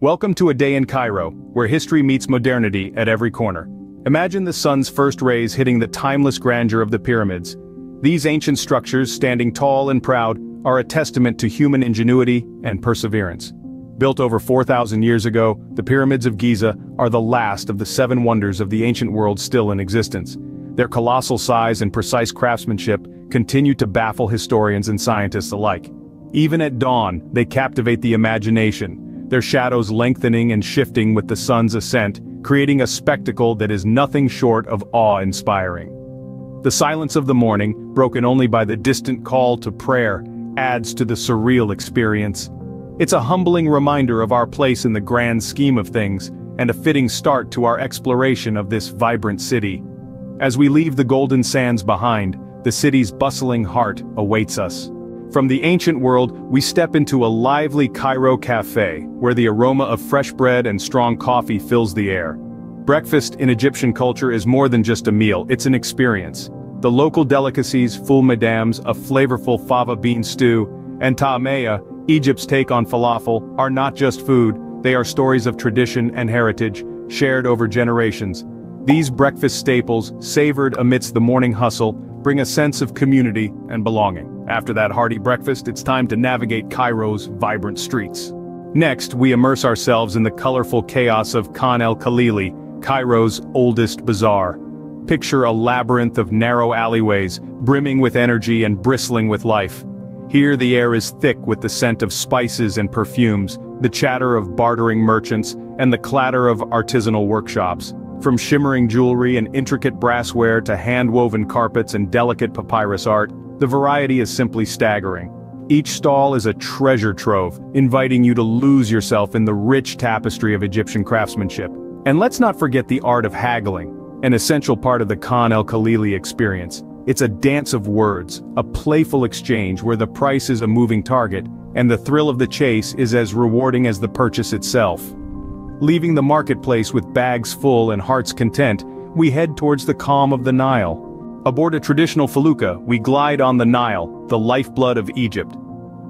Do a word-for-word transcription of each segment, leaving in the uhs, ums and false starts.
Welcome to a day in Cairo, where history meets modernity at every corner. Imagine the sun's first rays hitting the timeless grandeur of the pyramids. These ancient structures, standing tall and proud, are a testament to human ingenuity and perseverance. Built over four thousand years ago, the Pyramids of Giza are the last of the seven wonders of the ancient world still in existence. Their colossal size and precise craftsmanship continue to baffle historians and scientists alike. Even at dawn, they captivate the imagination, their shadows lengthening and shifting with the sun's ascent, creating a spectacle that is nothing short of awe-inspiring. The silence of the morning, broken only by the distant call to prayer, adds to the surreal experience. It's a humbling reminder of our place in the grand scheme of things, and a fitting start to our exploration of this vibrant city. As we leave the golden sands behind, the city's bustling heart awaits us. From the ancient world, we step into a lively Cairo cafe, where the aroma of fresh bread and strong coffee fills the air. Breakfast in Egyptian culture is more than just a meal, it's an experience. The local delicacies, ful medames, a flavorful fava bean stew, and taameya, Egypt's take on falafel, are not just food, they are stories of tradition and heritage, shared over generations. These breakfast staples, savored amidst the morning hustle, bring a sense of community and belonging. After that hearty breakfast, it's time to navigate Cairo's vibrant streets. Next, we immerse ourselves in the colorful chaos of Khan el-Khalili, Cairo's oldest bazaar. Picture a labyrinth of narrow alleyways, brimming with energy and bristling with life. Here the air is thick with the scent of spices and perfumes, the chatter of bartering merchants, and the clatter of artisanal workshops. From shimmering jewelry and intricate brassware to hand-woven carpets and delicate papyrus art, the variety is simply staggering. Each stall is a treasure trove, inviting you to lose yourself in the rich tapestry of Egyptian craftsmanship. And let's not forget the art of haggling, an essential part of the Khan el-Khalili experience. It's a dance of words, a playful exchange where the price is a moving target, and the thrill of the chase is as rewarding as the purchase itself. Leaving the marketplace with bags full and hearts content, we head towards the calm of the Nile. Aboard a traditional felucca, we glide on the Nile, the lifeblood of Egypt.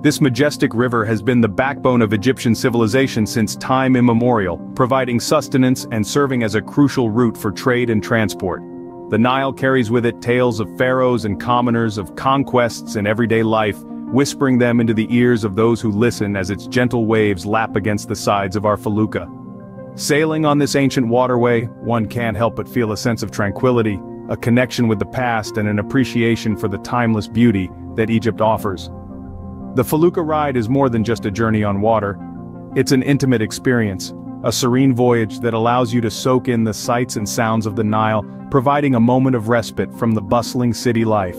This majestic river has been the backbone of Egyptian civilization since time immemorial, providing sustenance and serving as a crucial route for trade and transport. The Nile carries with it tales of pharaohs and commoners, of conquests and everyday life, whispering them into the ears of those who listen as its gentle waves lap against the sides of our felucca. Sailing on this ancient waterway, one can't help but feel a sense of tranquility, a connection with the past, and an appreciation for the timeless beauty that Egypt offers. The felucca ride is more than just a journey on water. It's an intimate experience, a serene voyage that allows you to soak in the sights and sounds of the Nile, providing a moment of respite from the bustling city life.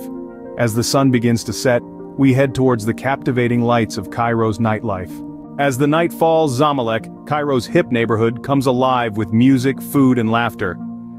As the sun begins to set, we head towards the captivating lights of Cairo's nightlife. As the night falls, Zamalek, Cairo's hip neighborhood, comes alive with music, food, and laughter.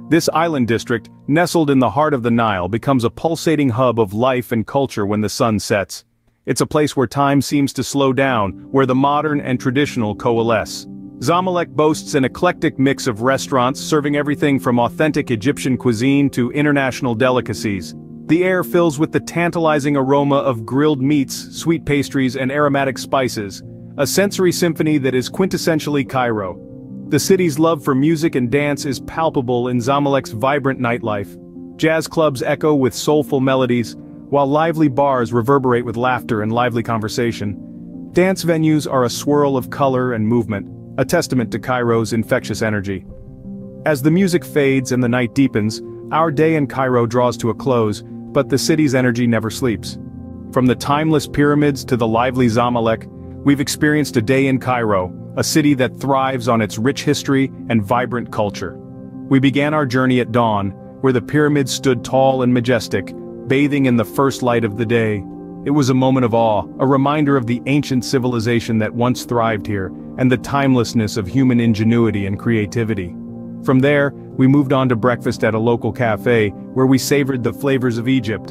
This island district, nestled in the heart of the Nile, becomes a pulsating hub of life and culture when the sun sets. It's a place where time seems to slow down, where the modern and traditional coalesce. Zamalek boasts an eclectic mix of restaurants, serving everything from authentic Egyptian cuisine to international delicacies. The air fills with the tantalizing aroma of grilled meats, sweet pastries, and aromatic spices, a sensory symphony that is quintessentially Cairo. The city's love for music and dance is palpable in Zamalek's vibrant nightlife. Jazz clubs echo with soulful melodies, while lively bars reverberate with laughter and lively conversation. Dance venues are a swirl of color and movement, a testament to Cairo's infectious energy. As the music fades and the night deepens, our day in Cairo draws to a close, but the city's energy never sleeps. From the timeless pyramids to the lively Zamalek, we've experienced a day in Cairo, a city that thrives on its rich history and vibrant culture. We began our journey at dawn, where the pyramids stood tall and majestic, bathing in the first light of the day. It was a moment of awe, a reminder of the ancient civilization that once thrived here, and the timelessness of human ingenuity and creativity. From there, we moved on to breakfast at a local cafe, where we savored the flavors of Egypt.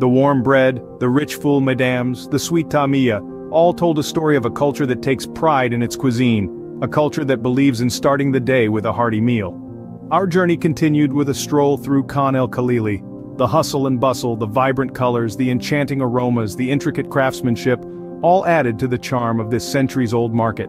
The warm bread, the rich ful medames, the sweet taameya, all told a story of a culture that takes pride in its cuisine, a culture that believes in starting the day with a hearty meal. Our journey continued with a stroll through Khan el-Khalili. The hustle and bustle, the vibrant colors, the enchanting aromas, the intricate craftsmanship, all added to the charm of this centuries-old market.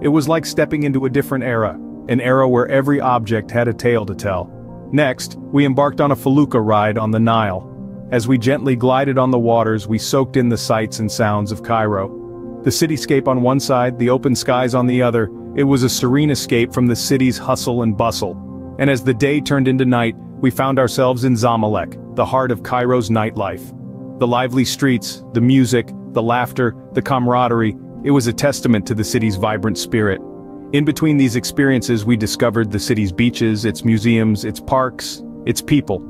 It was like stepping into a different era, an era where every object had a tale to tell. Next, we embarked on a felucca ride on the Nile. As we gently glided on the waters, we soaked in the sights and sounds of Cairo. The cityscape on one side, the open skies on the other, it was a serene escape from the city's hustle and bustle. And as the day turned into night, we found ourselves in Zamalek, the heart of Cairo's nightlife. The lively streets, the music, the laughter, the camaraderie, it was a testament to the city's vibrant spirit. In between these experiences, we discovered the city's beaches, its museums, its parks, its people.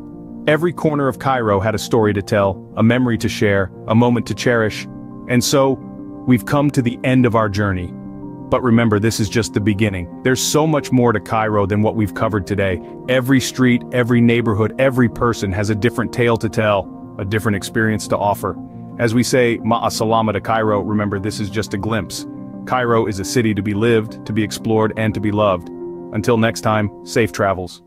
Every corner of Cairo had a story to tell, a memory to share, a moment to cherish. And so, we've come to the end of our journey. But remember, this is just the beginning. There's so much more to Cairo than what we've covered today. Every street, every neighborhood, every person has a different tale to tell, a different experience to offer. As we say, Ma'a Salama to Cairo, remember, this is just a glimpse. Cairo is a city to be lived, to be explored, and to be loved. Until next time, safe travels.